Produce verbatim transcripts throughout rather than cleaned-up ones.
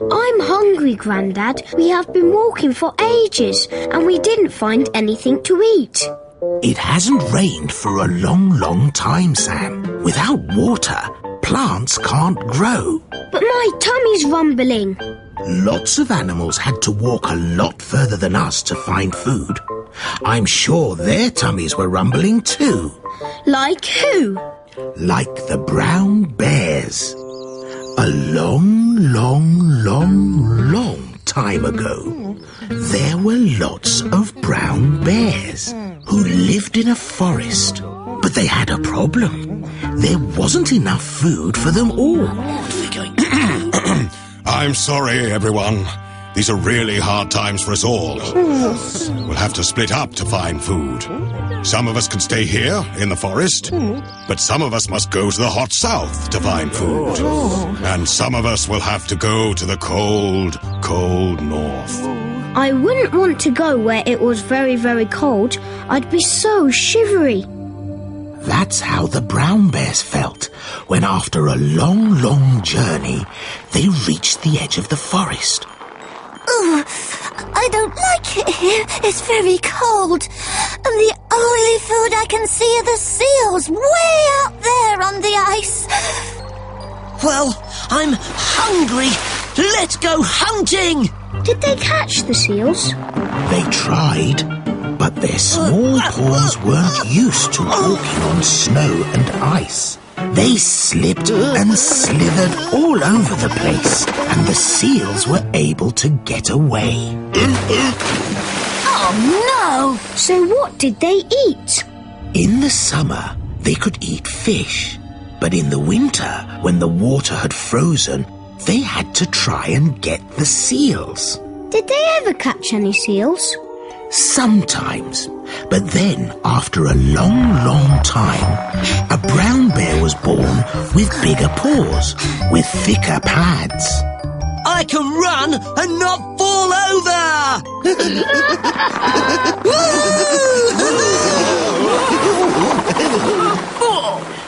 I'm hungry, Grandad. We have been walking for ages and we didn't find anything to eat. It hasn't rained for a long, long time, Sam. Without water, plants can't grow. But my tummy's rumbling. Lots of animals had to walk a lot further than us to find food. I'm sure their tummies were rumbling too. Like who? Like the brown bears. A long, long, long, long time ago, there were lots of brown bears who lived in a forest. But they had a problem. There wasn't enough food for them all. What are we going to do? I'm sorry, everyone. These are really hard times for us all. We'll have to split up to find food. Some of us can stay here in the forest, but some of us must go to the hot south to find food. And some of us will have to go to the cold, cold north. I wouldn't want to go where it was very, very cold. I'd be so shivery. That's how the brown bears felt when, after a long, long journey, they reached the edge of the forest. Oh, I don't like it here. It's very cold. And the only food I can see are the seals way out there on the ice. Well, I'm hungry. Let's go hunting. Did they catch the seals? They tried, but their small paws weren't used to walking on snow and ice. They slipped and slithered all over the place, and the seals were able to get away. Oh no! So what did they eat? In the summer, they could eat fish, but in the winter, when the water had frozen, they had to try and get the seals. Did they ever catch any seals? Sometimes, but then after a long, long time, a brown bear was born with bigger paws, with thicker pads. I can run and not fall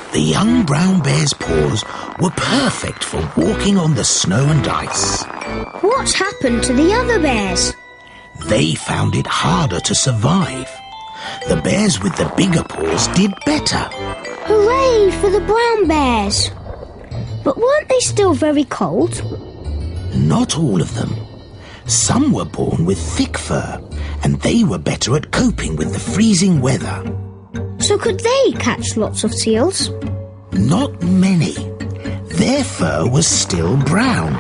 over! The young brown bear's paws were perfect for walking on the snow and ice. What happened to the other bears? They found it harder to survive. The bears with the bigger paws did better. Hooray for the brown bears! But weren't they still very cold? Not all of them. Some were born with thick fur, and they were better at coping with the freezing weather. So could they catch lots of seals? Not many. Their fur was still brown,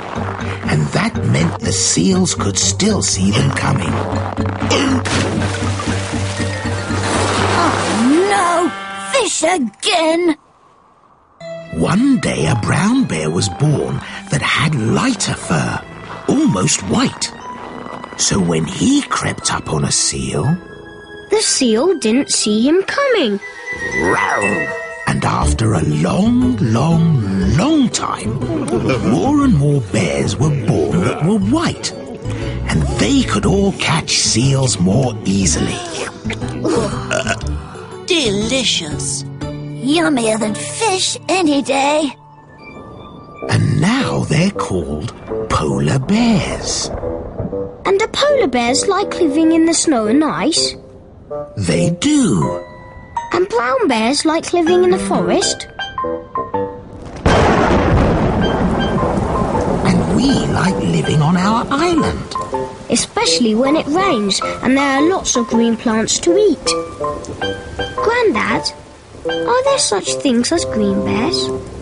and that meant the seals could still see them coming. Oh no! Fish again! One day a brown bear was born that had lighter fur, almost white. So when he crept up on a seal... the seal didn't see him coming. Row! And after a long, long, long time, more and more bears were born that were white, and they could all catch seals more easily. uh, Delicious. Yummier than fish any day. And now they're called polar bears. And do polar bears like living in the snow and ice? They do. And brown bears like living in the forest? And we like living on our island. Especially when it rains and there are lots of green plants to eat. Grandad, are there such things as green bears?